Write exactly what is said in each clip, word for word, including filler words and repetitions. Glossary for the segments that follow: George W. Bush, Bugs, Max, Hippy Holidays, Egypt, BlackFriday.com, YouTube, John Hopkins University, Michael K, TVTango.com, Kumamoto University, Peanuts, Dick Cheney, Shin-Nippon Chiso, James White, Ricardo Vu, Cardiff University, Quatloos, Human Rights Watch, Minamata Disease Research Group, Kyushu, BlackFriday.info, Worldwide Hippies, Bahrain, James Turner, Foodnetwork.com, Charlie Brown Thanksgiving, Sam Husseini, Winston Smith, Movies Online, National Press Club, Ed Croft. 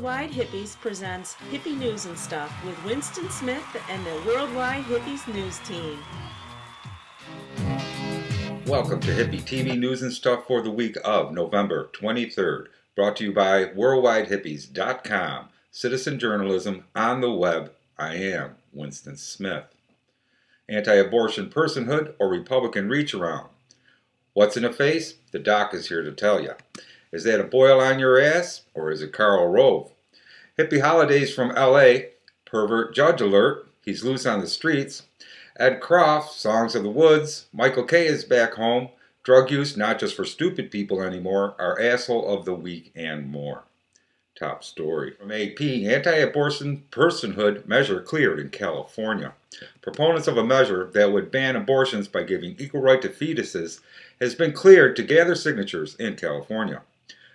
Worldwide Hippies presents Hippie News and Stuff with Winston Smith and the Worldwide Hippies News Team. Welcome to Hippie T V News and Stuff for the week of November twenty-third, brought to you by worldwide hippies dot com, Citizen Journalism on the Web. I am Winston Smith. Anti-abortion personhood or Republican reach-around. What's in the face? The doc is here to tell you. Is that a boil on your ass, or is it Karl Rove? Hippie holidays from L A, pervert judge alert, he's loose on the streets. Ed Croft, songs of the woods, Michael K is back home, drug use not just for stupid people anymore, our asshole of the week, and more. Top story. From A P, anti-abortion personhood measure cleared in California. Proponents of a measure that would ban abortions by giving equal right to fetuses has been cleared to gather signatures in California.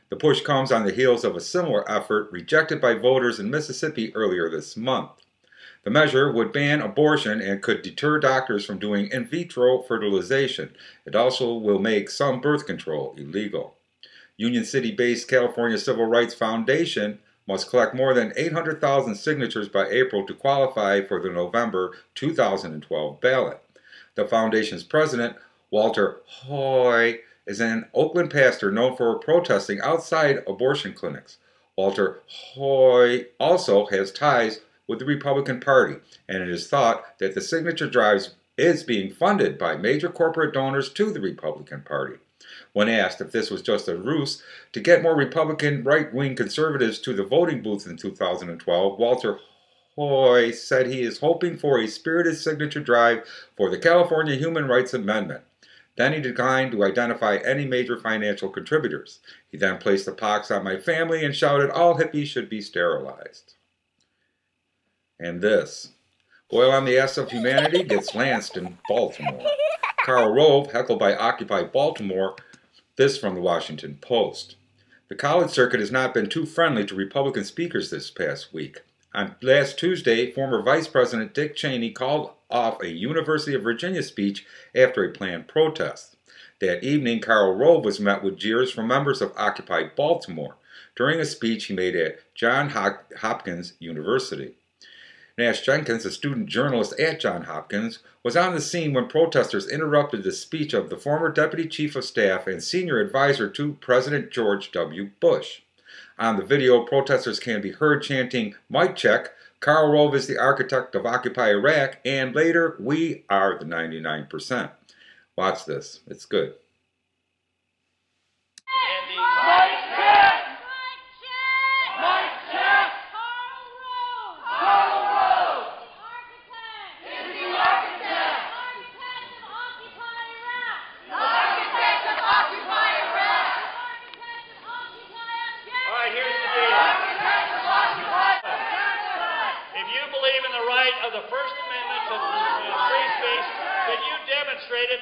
The push comes on the heels of a similar effort rejected by voters in Mississippi earlier this month. The measure would ban abortion and could deter doctors from doing in vitro fertilization. It also will make some birth control illegal. Union City-based California Civil Rights Foundation must collect more than eight hundred thousand signatures by April to qualify for the November two thousand twelve ballot. The foundation's president, Walter Hoye, is an Oakland pastor known for protesting outside abortion clinics. Walter Hoye also has ties with the Republican Party, and it is thought that the signature drive is being funded by major corporate donors to the Republican Party. When asked if this was just a ruse to get more Republican right-wing conservatives to the voting booths in two thousand twelve, Walter Hoye said he is hoping for a spirited signature drive for the California Human Rights Amendment. Then he declined to identify any major financial contributors. He then placed the pox on my family and shouted, all hippies should be sterilized. And this. Boil on the ass of humanity gets lanced in Baltimore. Karl Rove heckled by Occupy Baltimore. This from the Washington Post. The college circuit has not been too friendly to Republican speakers this past week. On last Tuesday, former Vice President Dick Cheney called off a University of Virginia speech after a planned protest. That evening, Karl Rove was met with jeers from members of Occupy Baltimore during a speech he made at John Hopkins University. Nash Jenkins, a student journalist at John Hopkins, was on the scene when protesters interrupted the speech of the former Deputy Chief of Staff and senior advisor to President George W. Bush. On the video, protesters can be heard chanting, "Mic check, Karl Rove is the architect of Occupy Iraq," and later, "We are the ninety-nine percent. Watch this. It's good.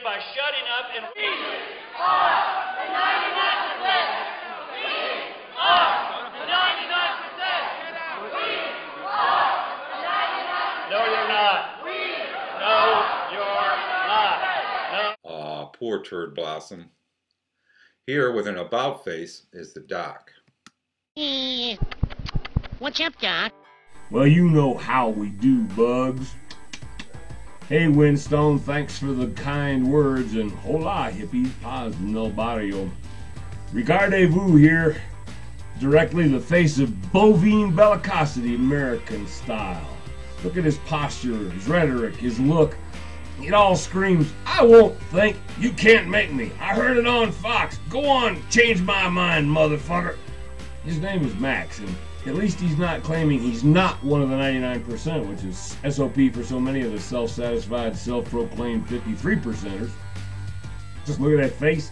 By shutting up and we are the ninety-nine percent. We are the ninety-nine percent. We are the ninety-nine percent. No, you're not. We no, you're not. No. Aw, poor turd blossom. Here with an about face is the doc. Hey, what's up, doc? Well, you know how we do, Bugs. Hey Winston, thanks for the kind words, and hola hippies, paz no barrio. Ricardo Vu here, directly the face of bovine bellicosity American style. Look at his posture, his rhetoric, his look. It all screams, I won't think, you can't make me. I heard it on Fox. Go on, change my mind, motherfucker. His name is Max, and at least he's not claiming he's not one of the ninety-nine percent, which is S O P for so many of the self-satisfied, self-proclaimed fifty-three percenters. Just look at that face.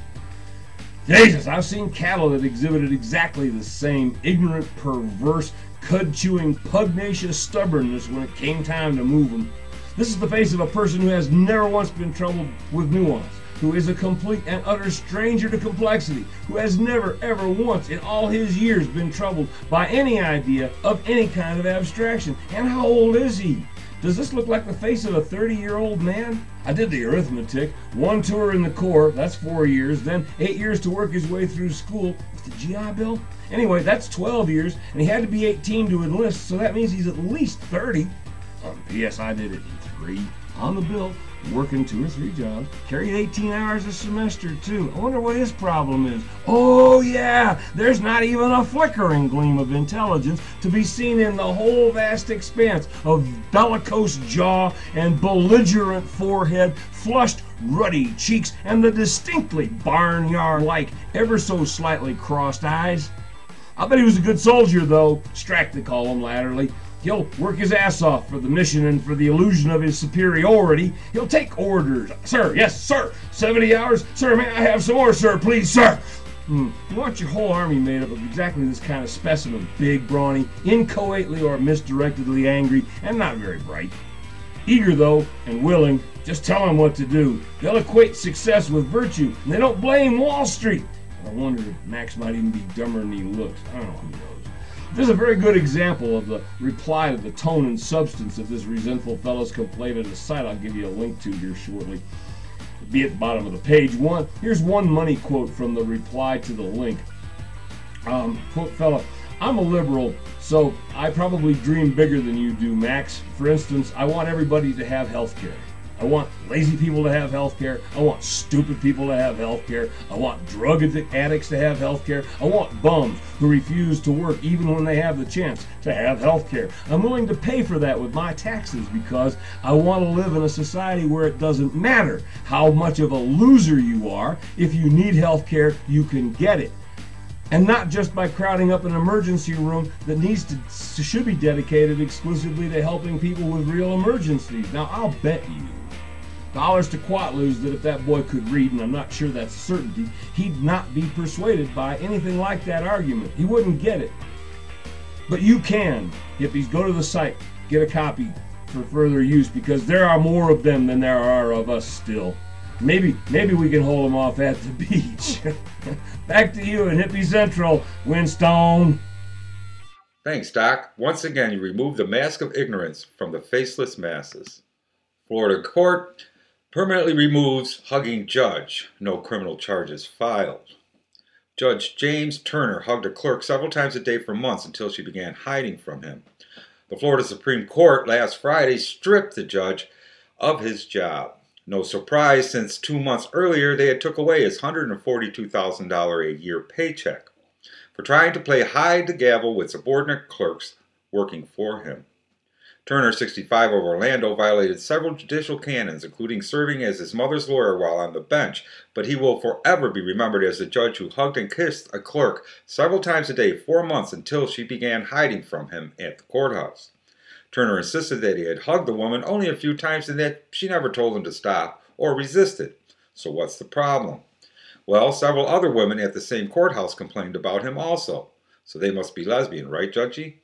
Jesus, I've seen cattle that exhibited exactly the same ignorant, perverse, cud-chewing, pugnacious stubbornness when it came time to move them. This is the face of a person who has never once been troubled with nuance, who is a complete and utter stranger to complexity, who has never, ever once in all his years been troubled by any idea of any kind of abstraction. And how old is he? Does this look like the face of a thirty-year-old man? I did the arithmetic. One tour in the Corps, that's four years, then eight years to work his way through school. It's the G I Bill. Anyway, that's twelve years, and he had to be eighteen to enlist, so that means he's at least thirty. Um, P S I did it in three on the bill, working two or three jobs, carried eighteen hours a semester too. I wonder what his problem is. Oh yeah, there's not even a flickering gleam of intelligence to be seen in the whole vast expanse of bellicose jaw and belligerent forehead, flushed ruddy cheeks, and the distinctly barnyard-like, ever so slightly crossed eyes. I bet he was a good soldier though, Strack they call him latterly. He'll work his ass off for the mission and for the illusion of his superiority. He'll take orders. Sir, yes, sir. seventy hours. Sir, may I have some more, sir, please, sir? Hmm. You want your whole army made up of exactly this kind of specimen. Big, brawny, inchoately or misdirectedly angry, and not very bright. Eager, though, and willing. Just tell them what to do. They'll equate success with virtue, and they don't blame Wall Street. I wonder if Max might even be dumber than he looks. I don't know who knows. This is a very good example of the reply to the tone and substance of this resentful fellow's complaint at a site I'll give you a link to here shortly. It'll be at the bottom of the page one. Here's one money quote from the reply to the link. Um, quote, fella, I'm a liberal, so I probably dream bigger than you do, Max. For instance, I want everybody to have health care. I want lazy people to have health care. I want stupid people to have health care. I want drug addicts to have health care. I want bums who refuse to work even when they have the chance to have health care. I'm willing to pay for that with my taxes because I want to live in a society where it doesn't matter how much of a loser you are. If you need health care, you can get it. And not just by crowding up an emergency room that needs to, should be dedicated exclusively to helping people with real emergencies. Now, I'll bet you dollars to Quatloos that if that boy could read, and I'm not sure that's a certainty, he'd not be persuaded by anything like that argument. He wouldn't get it. But you can, hippies. Go to the site, get a copy for further use, because there are more of them than there are of us still. Maybe, maybe we can hold them off at the beach. Back to you in Hippie Central, Winston. Thanks, Doc. Once again, you remove the mask of ignorance from the faceless masses. Florida court permanently removes hugging judge. No criminal charges filed. Judge James Turner hugged a clerk several times a day for months until she began hiding from him. The Florida Supreme Court last Friday stripped the judge of his job. No surprise, since two months earlier they had took away his one hundred forty-two thousand dollars a year paycheck for trying to play hide the gavel with subordinate clerks working for him. Turner, sixty-five, of Orlando, violated several judicial canons, including serving as his mother's lawyer while on the bench, but he will forever be remembered as the judge who hugged and kissed a clerk several times a day for months until she began hiding from him at the courthouse. Turner insisted that he had hugged the woman only a few times and that she never told him to stop or resisted. So what's the problem? Well, several other women at the same courthouse complained about him also. So they must be lesbian, right, Judgey?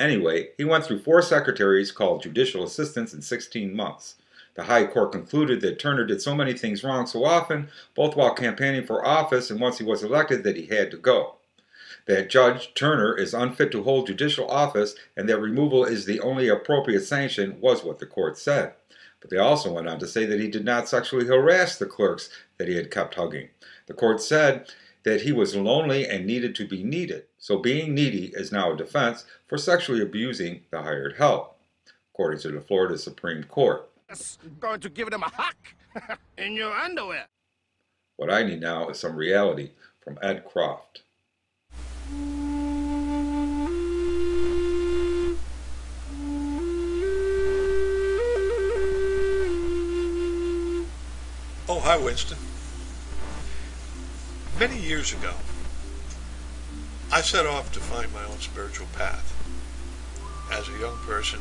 Anyway, he went through four secretaries called judicial assistants in sixteen months. The High Court concluded that Turner did so many things wrong so often, both while campaigning for office and once he was elected, that he had to go. That Judge Turner is unfit to hold judicial office and that removal is the only appropriate sanction was what the court said. But they also went on to say that he did not sexually harass the clerks that he had kept hugging. The court said that he was lonely and needed to be needed. So being needy is now a defense for sexually abusing the hired help, according to the Florida Supreme Court. That's going to give them a hack in your underwear. What I need now is some reality from Ed Croft. Oh, hi, Winston. Many years ago, I set off to find my own spiritual path. As a young person,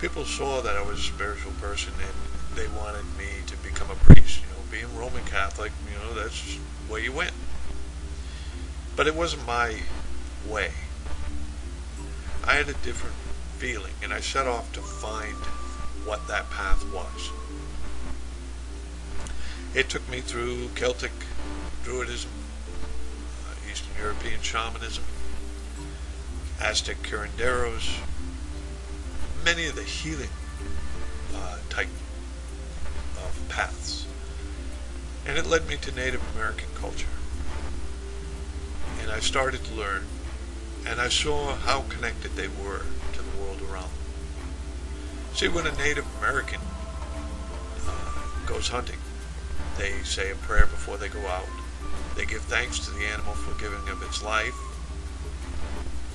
people saw that I was a spiritual person and they wanted me to become a priest. You know, being Roman Catholic, you know, that's where you went. But it wasn't my way. I had a different feeling, and I set off to find what that path was. It took me through Celtic Druidism, uh, Eastern European Shamanism, Aztec curanderos, many of the healing uh, type of paths. And it led me to Native American culture. And I started to learn and I saw how connected they were to the world around them. See, when a Native American uh, goes hunting, they say a prayer before they go out. They give thanks to the animal for giving of its life,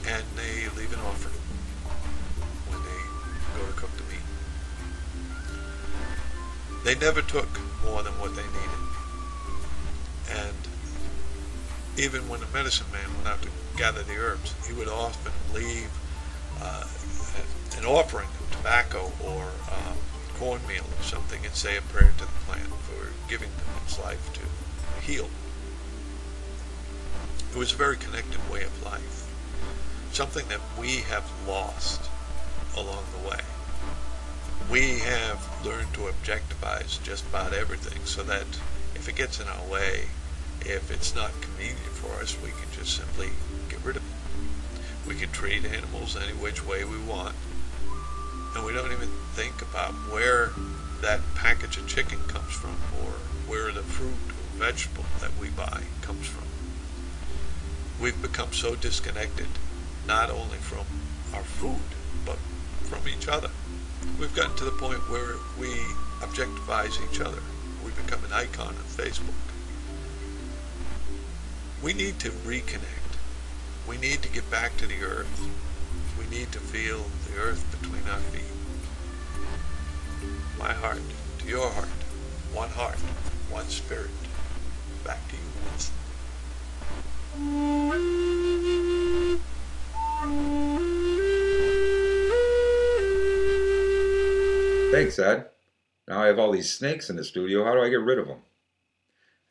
and they leave an offering when they go to cook the meat. They never took more than what they needed. And even when the medicine man went out to gather the herbs, he would often leave uh, an offering of tobacco or uh, cornmeal or something and say a prayer to the plant for giving them its life to heal. It was a very connected way of life, something that we have lost along the way. We have learned to objectivize just about everything so that if it gets in our way, if it's not convenient for us, we can just simply get rid of it. We can treat animals any which way we want, and we don't even think about where that package of chicken comes from or where the fruit or vegetable that we buy comes from. We've become so disconnected, not only from our food, but from each other. We've gotten to the point where we objectifize each other. We become an icon on Facebook. We need to reconnect. We need to get back to the earth. We need to feel the earth between our feet. My heart to your heart. One heart, one spirit. Back to you, Winston. Thanks, Ed. Now I have all these snakes in the studio. How do I get rid of them?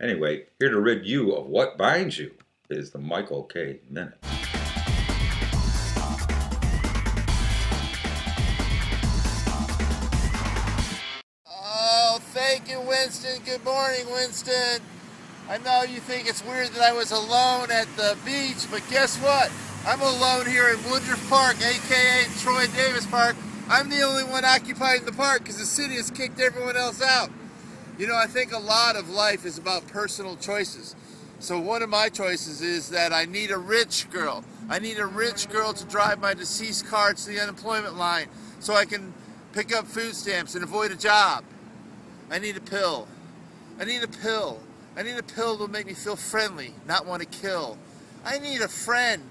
Anyway, here to rid you of what binds you is the Michael K Minute. Oh, thank you, Winston. Good morning, Winston. I know you think it's weird that I was alone at the beach, but guess what? I'm alone here in Woodruff Park, a k a. Troy Davis Park. I'm the only one occupying the park because the city has kicked everyone else out. You know, I think a lot of life is about personal choices. So one of my choices is that I need a rich girl. I need a rich girl to drive my deceased car to the unemployment line so I can pick up food stamps and avoid a job. I need a pill. I need a pill. I need a pill that'll make me feel friendly, not want to kill. I need a friend.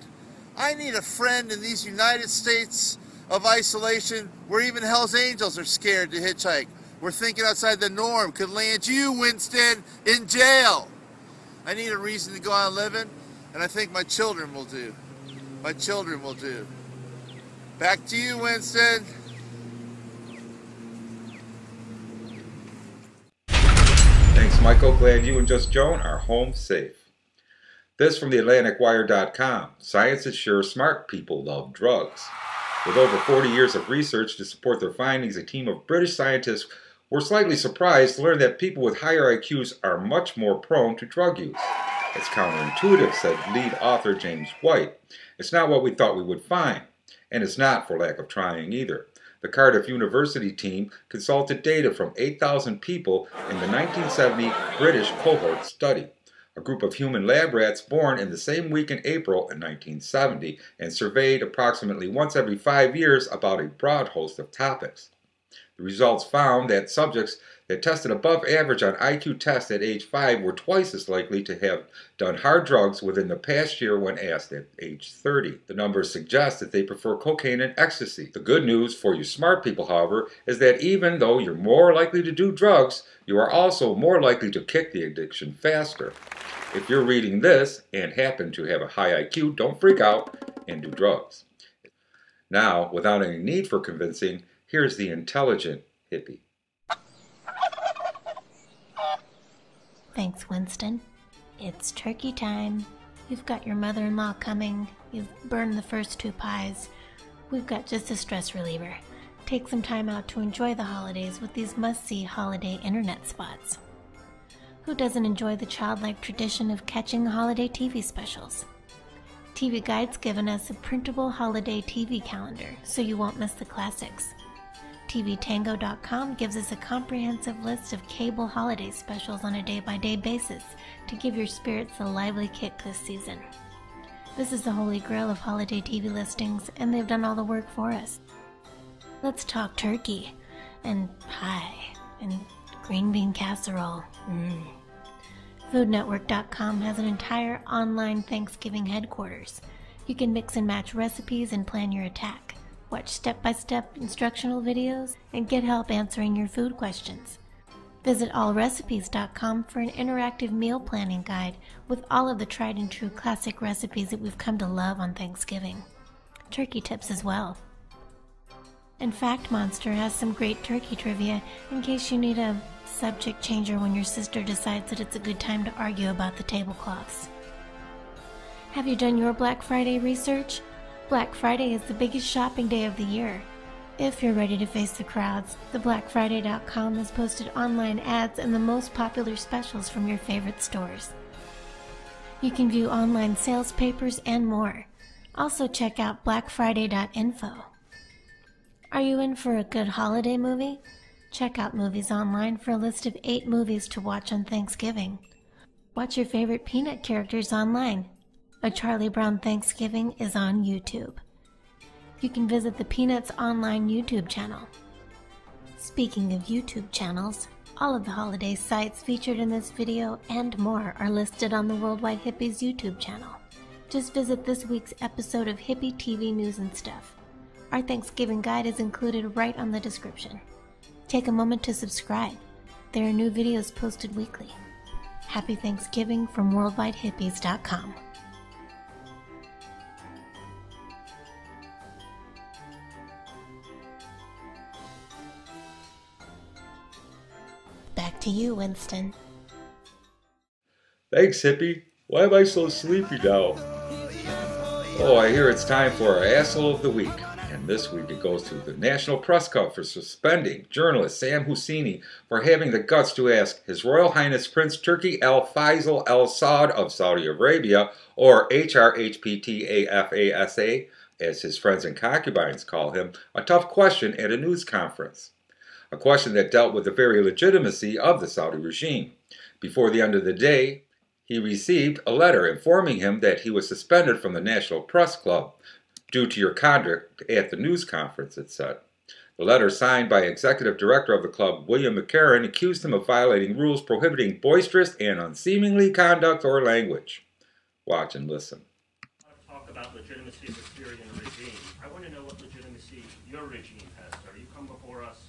I need a friend in these United States of isolation where even Hell's Angels are scared to hitchhike. Where thinking outside the norm could land you, Winston, in jail. I need a reason to go on living, and I think my children will do. My children will do. Back to you, Winston. Thanks, Michael. Glad you and Just Joan are home safe. This from the Atlantic Wire dot com. Science is sure smart people love drugs. With over forty years of research to support their findings, a team of British scientists were slightly surprised to learn that people with higher I Qs are much more prone to drug use. It's counterintuitive, said lead author James White. It's not what we thought we would find, and it's not for lack of trying either. The Cardiff University team consulted data from eight thousand people in the nineteen seventy British Cohort Study, a group of human lab rats born in the same week in April in nineteen seventy and surveyed approximately once every five years about a broad host of topics. The results found that subjects that tested above average on I Q tests at age five were twice as likely to have done hard drugs within the past year when asked at age thirty. The numbers suggest that they prefer cocaine and ecstasy. The good news for you smart people, however, is that even though you're more likely to do drugs, you are also more likely to kick the addiction faster. If you're reading this and happen to have a high I Q, don't freak out and do drugs. Now, without any need for convincing, here's the intelligent hippie. Thanks, Winston. It's turkey time. You've got your mother-in-law coming. You've burned the first two pies. We've got just a stress reliever. Take some time out to enjoy the holidays with these must-see holiday internet spots. Who doesn't enjoy the childlike tradition of catching holiday T V specials? T V Guide's given us a printable holiday T V calendar, so you won't miss the classics. T V Tango dot com gives us a comprehensive list of cable holiday specials on a day-by-day basis to give your spirits a lively kick this season. This is the holy grail of holiday T V listings, and they've done all the work for us. Let's talk turkey, and pie, and green bean casserole. Mm. Food network dot com has an entire online Thanksgiving headquarters. You can mix and match recipes and plan your attack. Watch step-by-step instructional videos and get help answering your food questions. Visit all recipes dot com for an interactive meal planning guide with all of the tried and true classic recipes that we've come to love on Thanksgiving. Turkey tips as well. And Fact Monster has some great turkey trivia in case you need a subject changer when your sister decides that it's a good time to argue about the tablecloths. Have you done your Black Friday research? Black Friday is the biggest shopping day of the year. If you're ready to face the crowds, the black friday dot com has posted online ads and the most popular specials from your favorite stores. You can view online sales papers and more. Also check out black friday dot info. Are you in for a good holiday movie? Check out Movies Online for a list of eight movies to watch on Thanksgiving. Watch your favorite Peanut characters online. A Charlie Brown Thanksgiving is on YouTube. You can visit the Peanuts Online YouTube channel. Speaking of YouTube channels, all of the holiday sites featured in this video and more are listed on the Worldwide Hippies YouTube channel. Just visit this week's episode of Hippie T V News and Stuff. Our Thanksgiving guide is included right on the description. Take a moment to subscribe. There are new videos posted weekly. Happy Thanksgiving from worldwide hippies dot com. To you, Winston. Thanks, Hippie. Why am I so sleepy now? Oh, I hear it's time for our Asshole of the Week. And this week it goes to the National Press Club for suspending journalist Sam Husseini for having the guts to ask His Royal Highness Prince Turki Al Faisal Al Saud of Saudi Arabia, or H R H P T A F A S A, as his friends and concubines call him, a tough question at a news conference. A question that dealt with the very legitimacy of the Saudi regime. Before the end of the day, he received a letter informing him that he was suspended from the National Press Club due to your conduct at the news conference, it said. The letter, signed by Executive Director of the club, William McCarran, accused him of violating rules prohibiting boisterous and unseemly conduct or language. Watch and listen. I want to talk about legitimacy of the Syrian regime. I want to know what legitimacy your regime has, sir. You come before us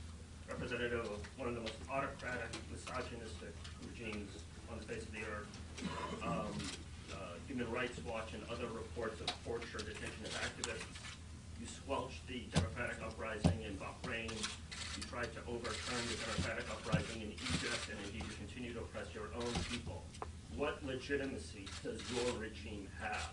representative of one of the most autocratic, misogynistic regimes on the face of the earth. Um, uh, Human Rights Watch and other reports of torture, detention of activists. You squelched the democratic uprising in Bahrain. You tried to overturn the democratic uprising in Egypt, and indeed you continue to oppress your own people. What legitimacy does your regime have?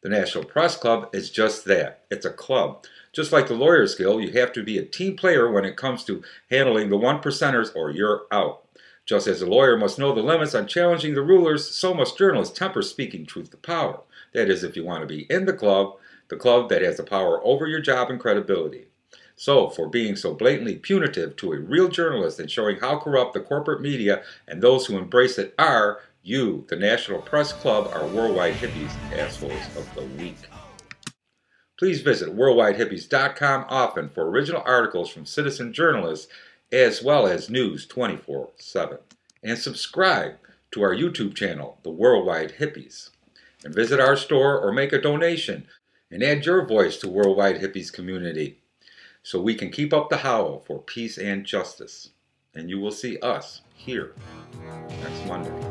The National Press Club is just that. It's a club. Just like the Lawyers Guild, you have to be a team player when it comes to handling the one percenters or you're out. Just as a lawyer must know the limits on challenging the rulers, so must journalists temper speaking truth to power. That is, if you want to be in the club, the club that has the power over your job and credibility. So, for being so blatantly punitive to a real journalist and showing how corrupt the corporate media and those who embrace it are, you, the National Press Club, are Worldwide Hippies Assholes of the Week. Please visit worldwide hippies dot com often for original articles from citizen journalists as well as news twenty-four seven. And subscribe to our YouTube channel, The Worldwide Hippies. And visit our store or make a donation and add your voice to Worldwide Hippies community so we can keep up the howl for peace and justice. And you will see us here next Monday.